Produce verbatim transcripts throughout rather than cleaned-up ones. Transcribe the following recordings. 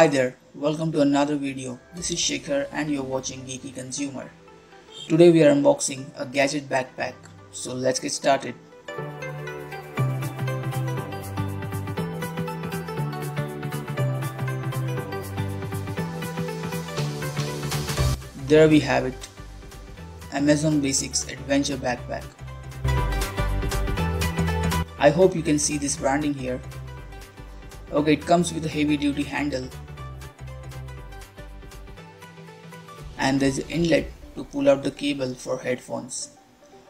Hi there, welcome to another video. This is Shekhar and you're watching Geeky Consumer. Today we are unboxing a gadget backpack, so let's get started. There we have it, Amazon Basics Adventure Backpack. I hope you can see this branding here. Okay, it comes with a heavy duty handle and there's an inlet to pull out the cable for headphones.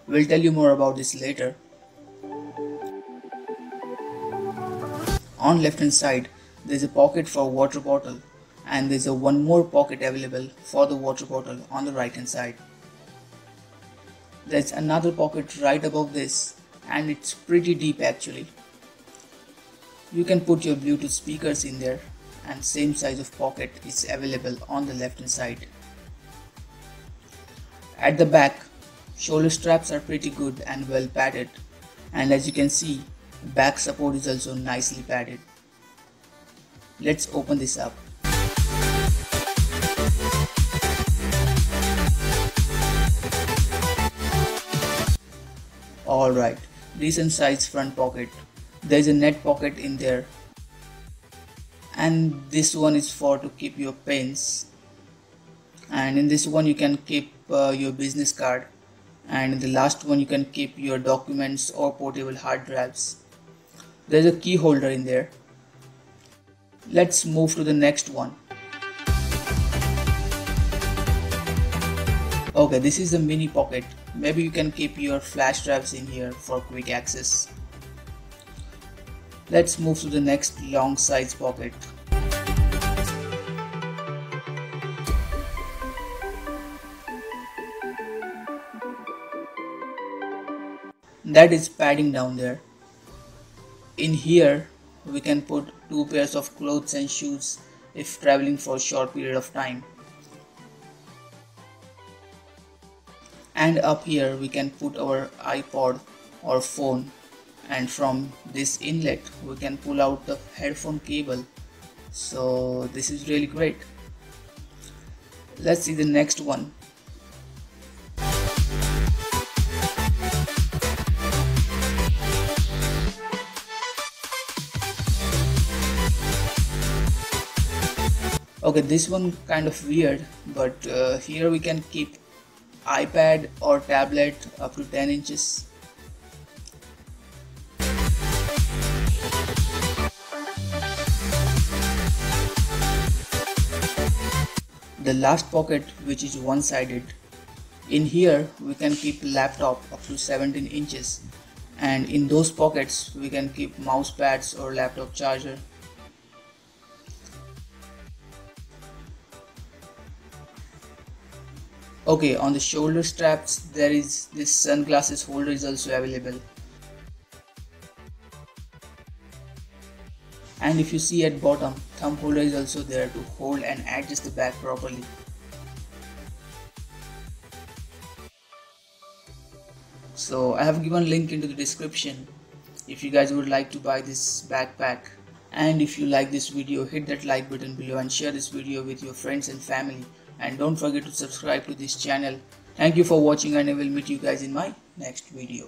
We'll tell you more about this later. On left hand side there's a pocket for water bottle and there's a one more pocket available for the water bottle on the right hand side. There's another pocket right above this and it's pretty deep actually. You can put your Bluetooth speakers in there and same size of pocket is available on the left hand side. At the back, shoulder straps are pretty good and well padded, and as you can see, back support is also nicely padded. Let's open this up. Alright, decent size front pocket. There is a net pocket in there and this one is for to keep your pens, and in this one you can keep uh, your business card, and in the last one you can keep your documents or portable hard drives. There is a key holder in there. Let's move to the next one. Okay, this is a mini pocket. Maybe you can keep your flash drives in here for quick access. Let's move to the next long size pocket. That is padding down there. In here we can put two pairs of clothes and shoes if traveling for a short period of time. And up here we can put our iPod or phone. And from this inlet we can pull out the headphone cable, so this is really great. Let's see the next one. Okay, this one kind of weird, but uh, here we can keep iPad or tablet up to ten inches. The last pocket, which is one-sided, in here we can keep laptop up to seventeen inches, and in those pockets we can keep mouse pads or laptop charger. Okay, on the shoulder straps there is this sunglasses holder is also available, and if you see at bottom, thumb holder is also there to hold and adjust the bag properly. So I have given link into the description if you guys would like to buy this backpack, and if you like this video, hit that like button below and share this video with your friends and family, and don't forget to subscribe to this channel. Thank you for watching and I will meet you guys in my next video.